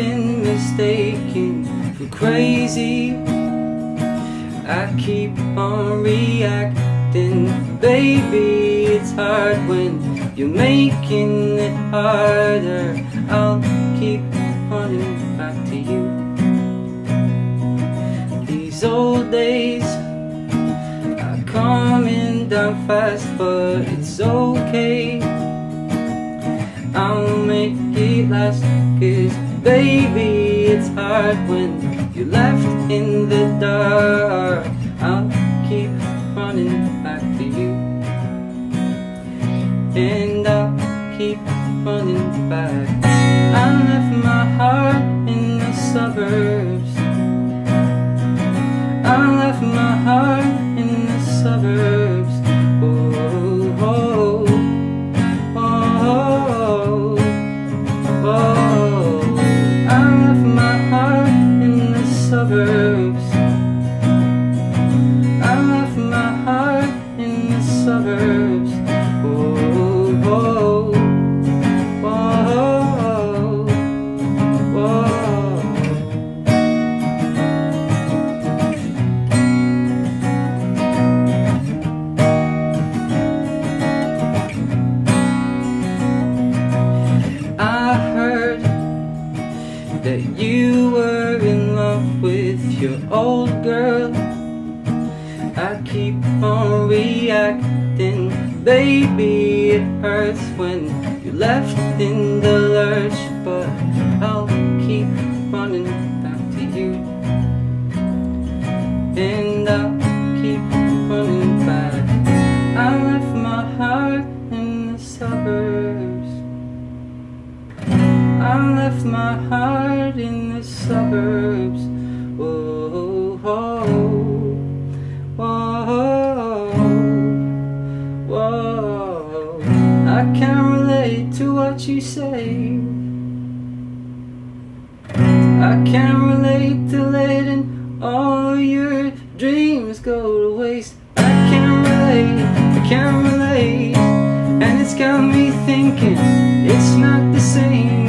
been mistaken for crazy. I keep on reacting, baby. It's hard when you're making it harder. I'll keep running back to you. These old days are coming down fast, but it's okay. I'll make it last, 'cause baby, it's hard when you're left in the dark. I'll keep running back to you, and I'll keep running back. I left my heart in the suburbs. I left my heart in the suburbs. Oh, oh, oh, oh, oh, oh. I left my heart in the suburbs. I left my heart in the suburbs. That you were in love with your old girl. I keep on reacting, baby, it hurts when you're left in the lurch, but I'll keep running back to you, and I'll keep running back. I left my heart in the suburbs. I left my heart in the suburbs. Whoa, whoa, whoa, whoa. I can't relate to what you say. I can't relate to letting all your dreams go to waste. I can't relate, I can't relate, and it's got me thinking it's not the same.